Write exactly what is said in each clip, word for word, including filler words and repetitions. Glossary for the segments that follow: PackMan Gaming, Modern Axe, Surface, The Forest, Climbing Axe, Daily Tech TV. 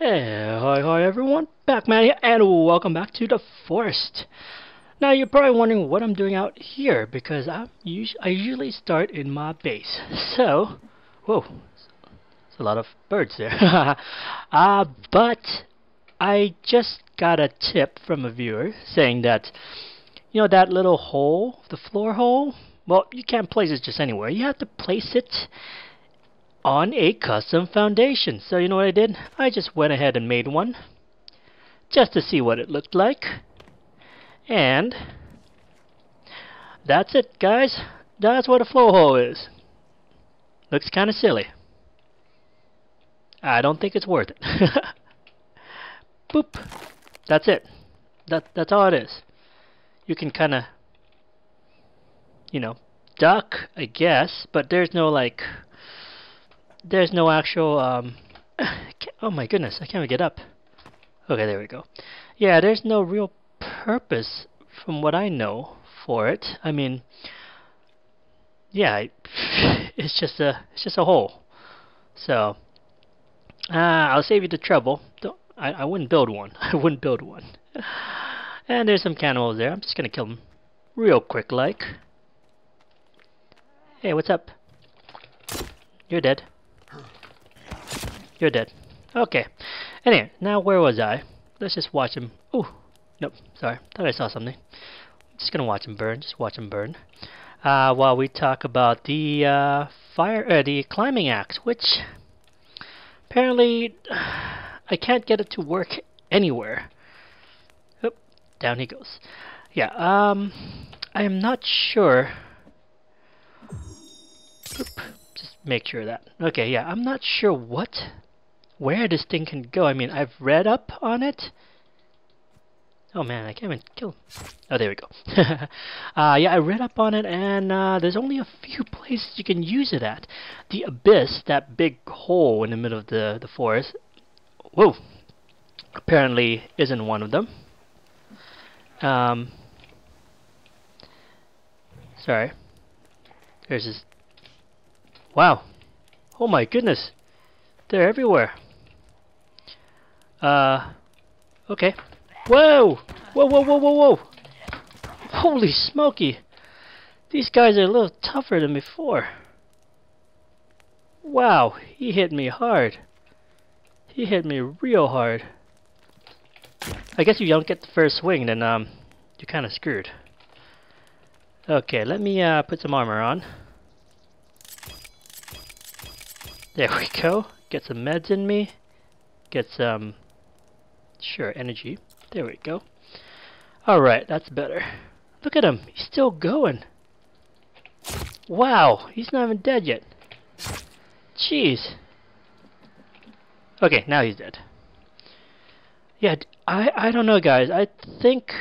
Hey, hi, hi everyone, PackMan here, and welcome back to The Forest. Now you're probably wondering what I'm doing out here, because I, us I usually start in my base. So, whoa, there's a lot of birds there. uh, but I just got a tip from a viewer saying that, you know, that little hole, the floor hole, well, you can't place it just anywhere. You have to place it on a custom foundation. So you know what I did? I just went ahead and made one just to see what it looked like, and that's it, guys. That's what a floor hole is. Looks kinda silly. I don't think it's worth it. Boop. That's it. That that's all it is. You can kinda, you know, duck, I guess, but there's no like There's no actual, um, oh my goodness, I can't even get up. Okay, there we go. Yeah, there's no real purpose, from what I know, for it. I mean, yeah, it's just a, it's just a hole. So, uh, I'll save you the trouble. Don't, I, I wouldn't build one. I wouldn't build one. And there's some cannibals there. I'm just gonna kill them real quick, like. Hey, what's up? You're dead. You're dead. Okay. Anyway, now where was I? Let's just watch him. Ooh. Nope. Sorry. Thought I saw something. I'm just gonna watch him burn. Just watch him burn. Uh, while we talk about the uh, fire, uh, the climbing axe, which apparently I can't get it to work anywhere. Oop. Down he goes. Yeah. Um. I am not sure. Oop. Just make sure that. Okay, yeah, I'm not sure what, where this thing can go. I mean, I've read up on it. Oh man, I can't even kill him. Oh, there we go. uh, yeah, I read up on it, and uh, there's only a few places you can use it at. The abyss, that big hole in the middle of the, the forest, whoa, apparently isn't one of them. Um, sorry. There's this. Wow. Oh my goodness. They're everywhere. Uh okay. Whoa! Whoa whoa whoa whoa whoa. Holy smoky. These guys are a little tougher than before. Wow, he hit me hard. He hit me real hard. I guess if you don't get the first swing, then um you're kinda screwed. Okay, let me uh put some armor on. There we go. Get some meds in me. Get some, sure, energy. There we go. Alright, that's better. Look at him. He's still going. Wow. He's not even dead yet. Jeez. Okay, now he's dead. Yeah, I, I don't know, guys. I think...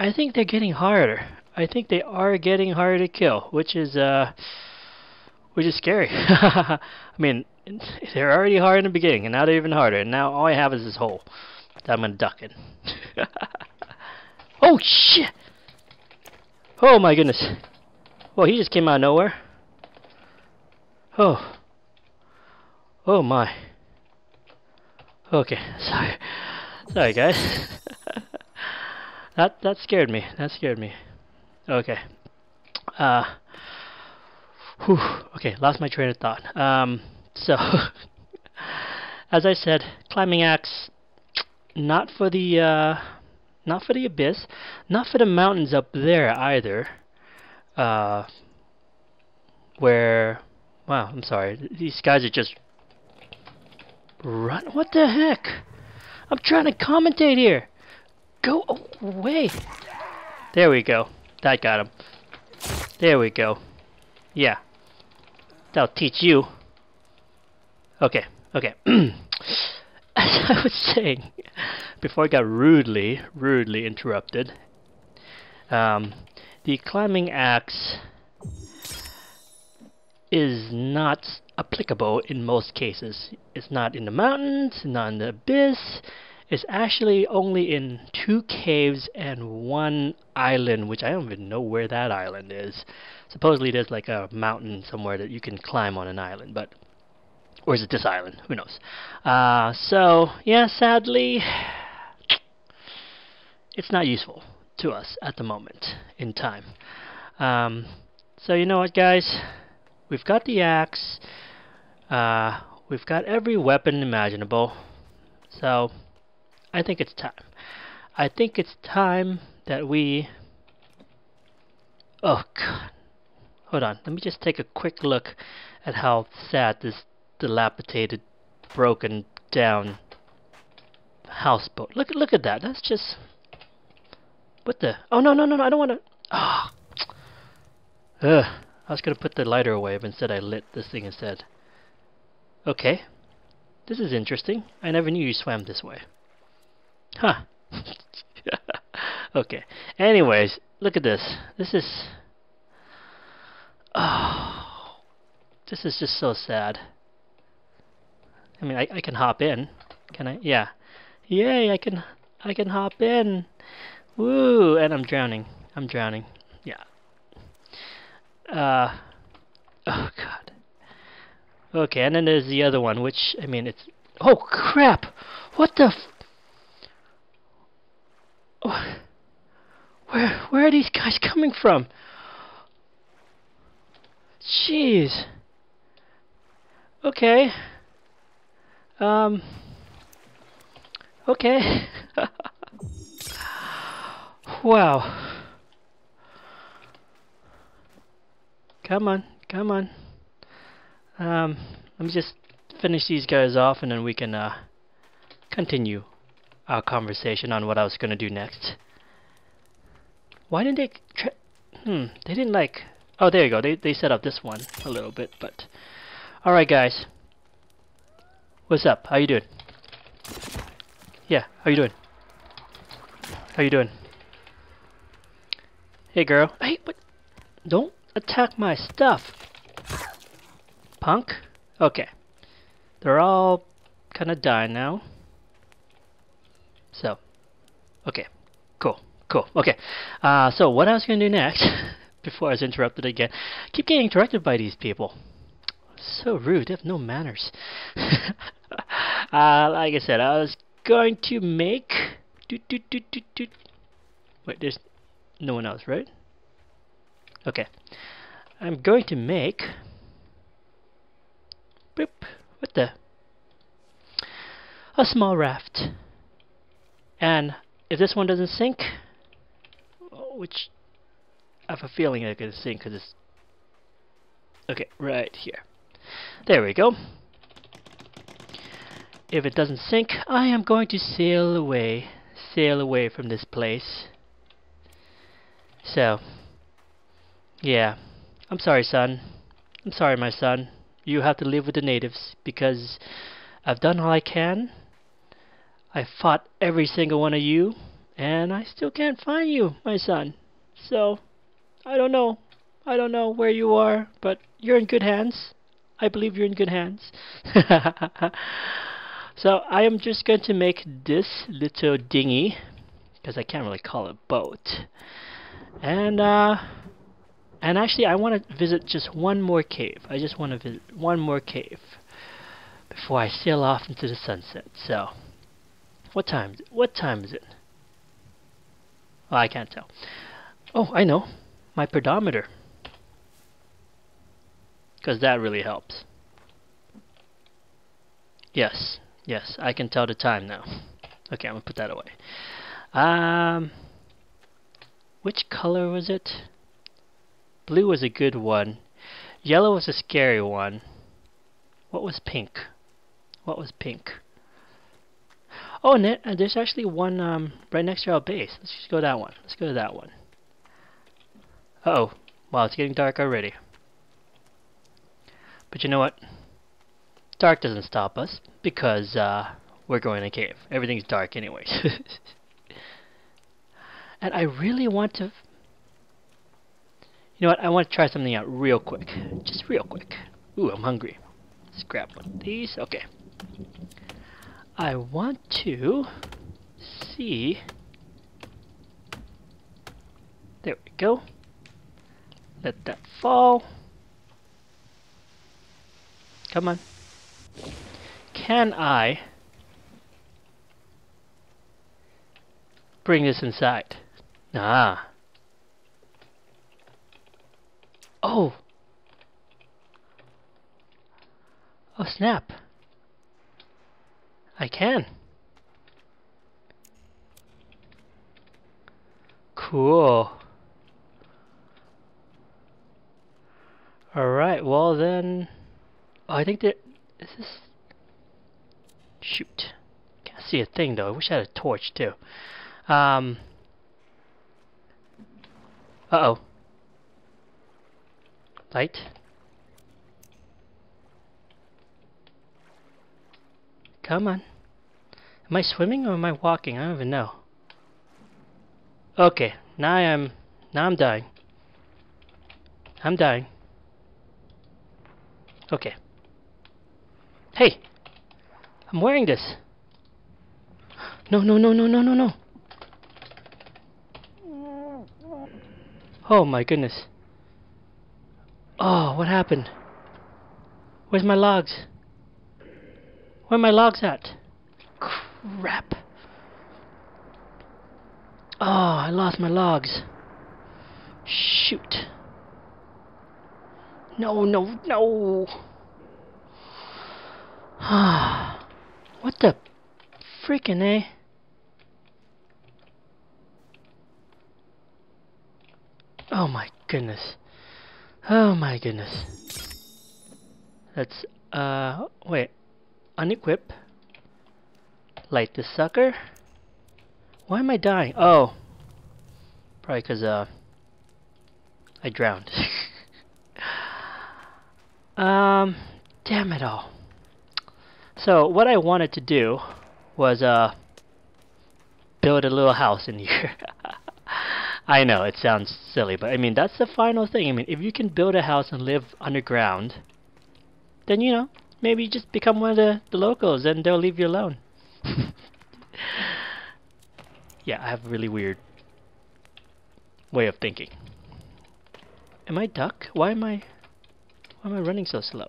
I think they're getting harder. I think they are getting harder to kill, which is, uh... which is scary. I mean, they're already hard in the beginning, and now they're even harder. And now all I have is this hole that I'm gonna duck in. Oh shit! Oh my goodness! Well, he just came out of nowhere. Oh. Oh my. Okay, sorry, sorry guys. that that scared me. That scared me. Okay. Uh. Whew, okay, lost my train of thought. Um, so, as I said, climbing axe, not for the, uh, not for the abyss, not for the mountains up there either. Uh, where, wow, I'm sorry, these guys are just run. What the heck? I'm trying to commentate here. Go away. There we go. That got him. There we go. Yeah, that'll teach you. Okay, okay. As I was saying, before I got rudely, rudely interrupted, um, the climbing axe is not applicable in most cases. It's not in the mountains, not in the abyss. It's actually only in two caves and one island, which I don't even know where that island is. Supposedly there's like a mountain somewhere that you can climb on an island, but Or is it this island? Who knows? Uh, so, yeah, sadly, it's not useful to us at the moment in time. Um, so you know what, guys? We've got the axe. Uh, we've got every weapon imaginable. So, I think it's time. I think it's time that we... Oh, God. Hold on. Let me just take a quick look at how sad this dilapidated, broken down houseboat. Look, look at that. That's just... What the... Oh, no, no, no, no. I don't want to... Oh. Ugh. I was going to put the lighter away, but instead I lit this thing instead. Okay. This is interesting. I never knew you swam this way. Huh. Okay. Anyways, look at this. This is... Oh. This is just so sad. I mean, I, I can hop in. Can I? Yeah. Yay, I can, I can hop in. Woo! And I'm drowning. I'm drowning. Yeah. Uh. Oh, God. Okay, and then there's the other one, which, I mean, it's... Oh, crap! What the f... Oh. Where, where are these guys coming from? Jeez. Okay. Um. Okay. Wow. Come on. Come on. Um, let me just finish these guys off and then we can uh, continue our conversation on what I was going to do next. Why didn't they... Tra hmm, they didn't like... Oh, there you go. They, they set up this one a little bit, but... Alright, guys. What's up? How you doing? Yeah, how you doing? How you doing? Hey, girl. Hey, what? Don't attack my stuff. Punk? Okay. They're all kinda dying now. So. Okay. Cool. Cool. Okay. Uh, so what I was gonna do next, before I was interrupted again, keep getting interrupted by these people. So rude. They have no manners. uh, like I said, I was going to make... Doot, doot, doot, doot, doot. Wait, there's no one else, right? Okay. I'm going to make... Boop. What the? A small raft. And if this one doesn't sink, which I have a feeling it's going to sink because it's... Okay, right here. There we go. If it doesn't sink, I am going to sail away. Sail away from this place. So, yeah. I'm sorry, son. I'm sorry, my son. You have to live with the natives, because I've done all I can. I fought every single one of you, and I still can't find you, my son. So, I don't know. I don't know where you are, but you're in good hands. I believe you're in good hands. So, I am just going to make this little dinghy, because I can't really call it a boat. And, uh... And actually, I want to visit just one more cave. I just want to visit one more cave before I sail off into the sunset. So, what time is it? What time is it? Well, I can't tell. Oh, I know. My pedometer. Because that really helps. Yes. Yes, I can tell the time now. Okay, I'm going to put that away. Um, which color was it? Blue was a good one. Yellow was a scary one. What was pink? What was pink? Oh, and there's actually one um, right next to our base. Let's just go to that one. Let's go to that one. Uh-oh. Wow, it's getting dark already. But you know what? Dark doesn't stop us because uh, we're going in a cave. Everything's dark anyways. And I really want to... You know what, I want to try something out real quick. Just real quick. Ooh, I'm hungry. Let's grab one of these. Okay. I want to see... There we go. Let that fall. Come on. Can I bring this inside? Ah. Oh. Oh, snap. I can. Cool. Alright, well then... Oh, I think there... Is this... Shoot. Can't see a thing though. I wish I had a torch too. Um... Uh-oh. Light. Come on. Am I swimming or am I walking? I don't even know. Okay, now I'm now I'm dying. I'm dying. Okay. Hey! I'm wearing this. No, no, no, no, no, no, no. Oh my goodness. Oh, what happened? Where's my logs? Where are my logs at? Crap. Oh, I lost my logs. Shoot. No, no, no. Ah. What the freaking eh? Oh my goodness. Oh my goodness. Let's uh wait. Unequip. Light this sucker. Why am I dying? Oh. Probably because uh I drowned. um damn it all. So what I wanted to do was uh build a little house in here. I know it sounds silly, but I mean that's the final thing. I mean if you can build a house and live underground, then you know, maybe you just become one of the, the locals and they'll leave you alone. Yeah, I have a really weird way of thinking. Am I duck? Why am I why am I running so slow?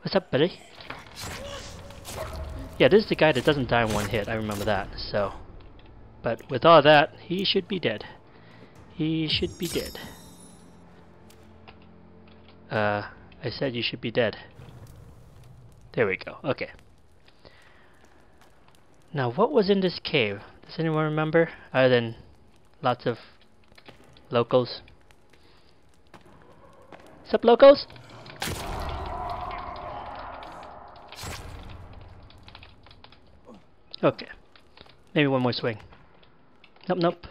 What's up, buddy? Yeah, this is the guy that doesn't die in one hit, I remember that, so. But with all that, he should be dead. He should be dead. Uh I said you should be dead. There we go. Okay. Now, what was in this cave? Does anyone remember? Other than lots of locals. Sup, locals? Okay. Maybe one more swing. Nope, nope.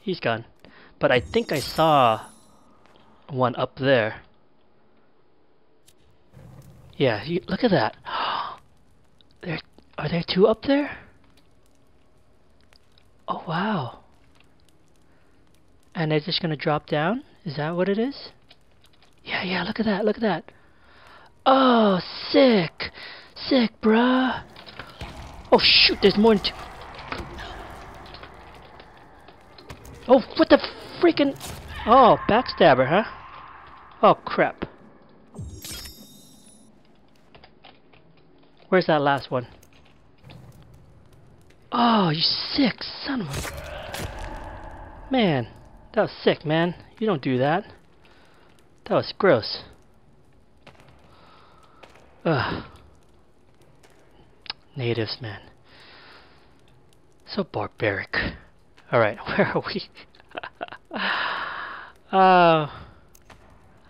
He's gone. But I think I saw one up there. Yeah, you, look at that. There, are there two up there? Oh wow. And they're just gonna drop down? Is that what it is? Yeah, yeah, look at that, look at that. Oh, sick! Sick, bruh! Oh shoot, there's more than two. Oh, what the freaking... Oh, backstabber, huh? Oh, crap. Where's that last one? Oh, you sick son of a... Man, that was sick, man. You don't do that. That was gross. Ugh. Natives, man. So barbaric. Alright, where are we? Oh. Uh,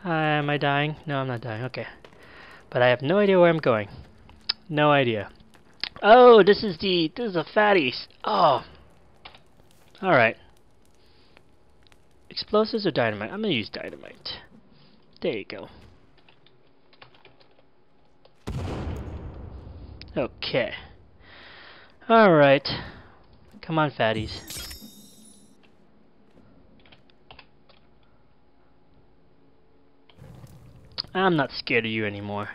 am I dying? No, I'm not dying. Okay. But I have no idea where I'm going. No idea. Oh, this is the this is the fatties. Oh, all right. Explosives or dynamite? I'm gonna use dynamite. There you go. Okay. All right. Come on, fatties. I'm not scared of you anymore.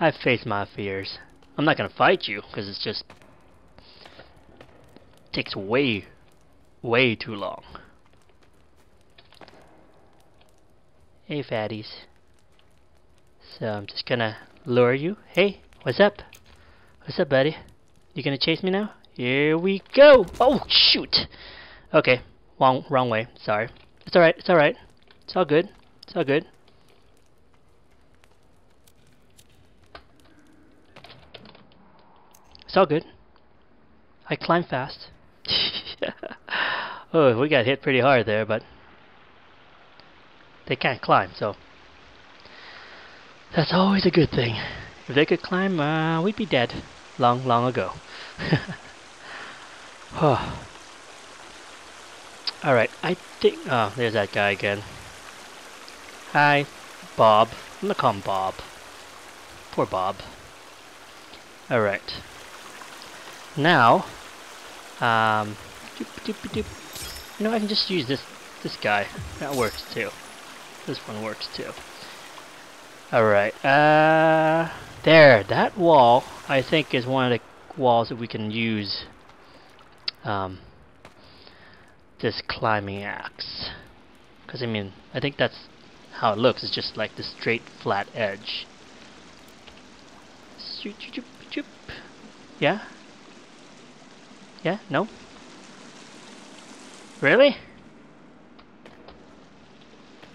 I face my fears. I'm not gonna fight you because it's just takes way, way too long. Hey, fatties. So I'm just gonna lure you. Hey, what's up? What's up, buddy? You gonna chase me now? Here we go! Oh, shoot! Okay, wrong, wrong way. Sorry. It's alright, it's alright. It's all good. It's all good. It's all good. I climb fast. Oh, we got hit pretty hard there, but they can't climb, so that's always a good thing. If they could climb, uh, we'd be dead long, long ago. Oh. Alright, I think... Oh, there's that guy again. Hi, Bob. I'm gonna call him Bob. Poor Bob. Alright. Now, um, doop, doop, doop. You know, I can just use this this guy. That works too. This one works too. Alright, uh, there. That wall, I think, is one of the walls that we can use um, this climbing axe. Because, I mean, I think that's how it looks. It's just like the straight, flat edge. Yeah? Yeah? No? Really?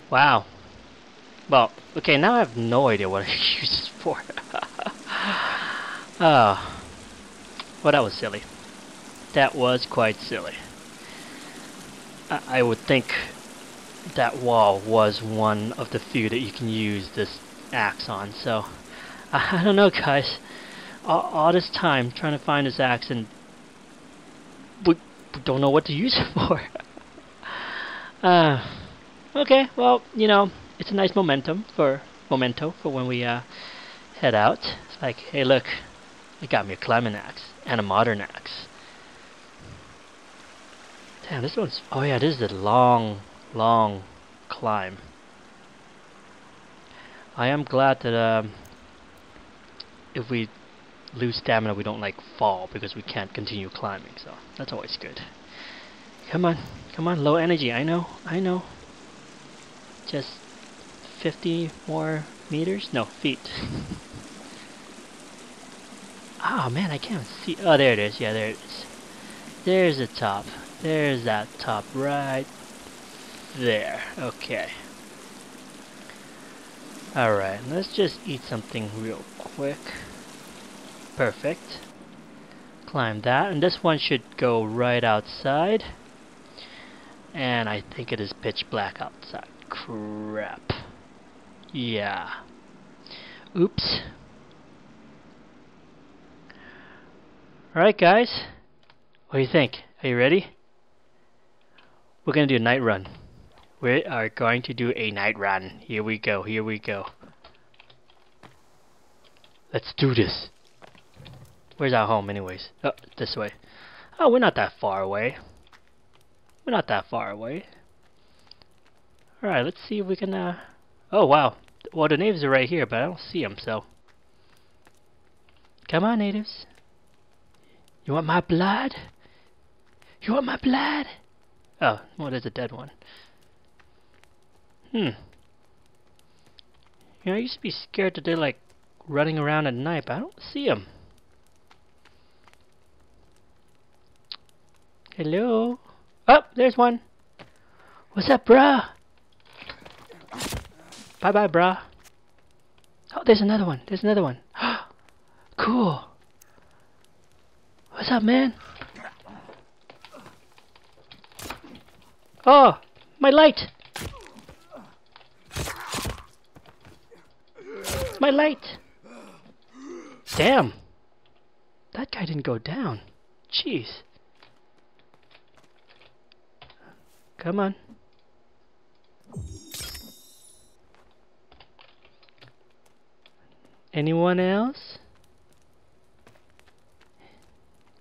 Wow. Well, okay, now I have no idea what I use this for. Oh. Well, that was silly. That was quite silly. I, I would think that wall was one of the few that you can use this axe on, so... I, I don't know, guys. All, all this time trying to find this axe and... We don't know what to use it for. uh, okay, well, you know, it's a nice momentum for memento for when we uh, head out. It's like, hey, look, I got me a climbing axe and a modern axe. Damn, this one's... Oh yeah, this is a long, long climb. I am glad that um, if we lose stamina, we don't like fall because we can't continue climbing, so that's always good. Come on, come on, low energy. I know, I know. Just fifty more meters? No, feet. Oh man, I can't see. Oh, there it is. Yeah, there it is. There's the top. There's that top right there. Okay. Alright, let's just eat something real quick. Perfect. Climb that, and this one should go right outside. And I think it is pitch black outside. Crap. Yeah. Oops. Alright, guys. What do you think? Are you ready? We're gonna do a night run. We are going to do a night run. Here we go, here we go. Let's do this. Where's our home anyways? Oh, this way. Oh, we're not that far away. We're not that far away. Alright, let's see if we can... Uh... Oh, wow. Well, the natives are right here, but I don't see them, so... Come on, natives. You want my blood? You want my blood? Oh, well, there's a dead one. Hmm. You know, I used to be scared that they're, like, running around at night, but I don't see them. Hello? Oh, there's one. What's up, bruh? Bye bye, bruh. Oh, there's another one. There's another one. Cool. What's up, man? Oh, my light. My light. Damn. That guy didn't go down. Jeez. Come on. Anyone else?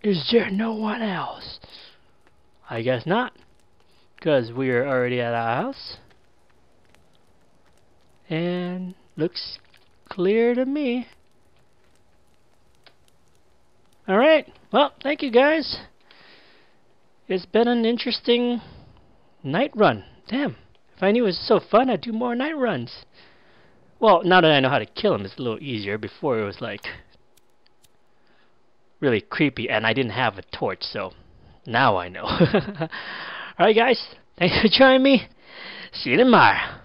Is there no one else? I guess not. Because we are already at our house. And looks clear to me. Alright. Well, thank you guys. It's been an interesting... night run. Damn. If I knew it was so fun, I'd do more night runs. Well, now that I know how to kill him, it's a little easier. Before it was like really creepy, and I didn't have a torch, so now I know. Alright guys, thanks for joining me. See you tomorrow.